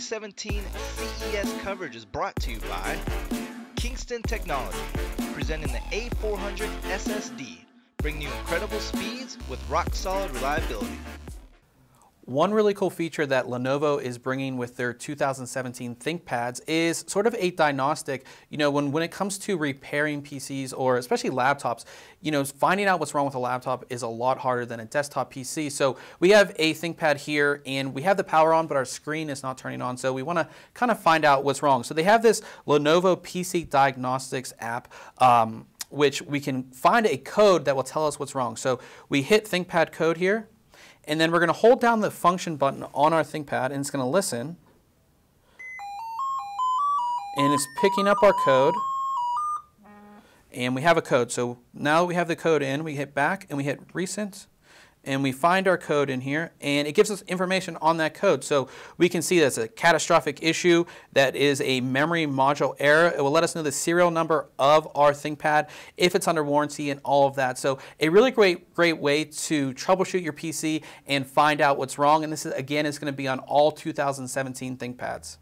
2017 CES coverage is brought to you by Kingston Technology, presenting the A400 SSD, bringing you incredible speeds with rock-solid reliability. One really cool feature that Lenovo is bringing with their 2017 ThinkPads is sort of a diagnostic. You know, when it comes to repairing PCs or especially laptops, you know, finding out what's wrong with a laptop is a lot harder than a desktop PC. So we have a ThinkPad here and we have the power on, but our screen is not turning on. So we want to kind of find out what's wrong. So they have this Lenovo PC Diagnostics app, which we can find a code that will tell us what's wrong. So we hit ThinkPad code here. And then we're going to hold down the function button on our ThinkPad and it's going to listen. And it's picking up our code. And we have a code. So now we have the code in, we hit back and we hit recent. And we find our code in here and it gives us information on that code. So we can see that's a catastrophic issue, that is a memory module error. It will let us know the serial number of our ThinkPad, if it's under warranty and all of that. So a really great way to troubleshoot your PC and find out what's wrong. And this is, again, is going to be on all 2017 ThinkPads.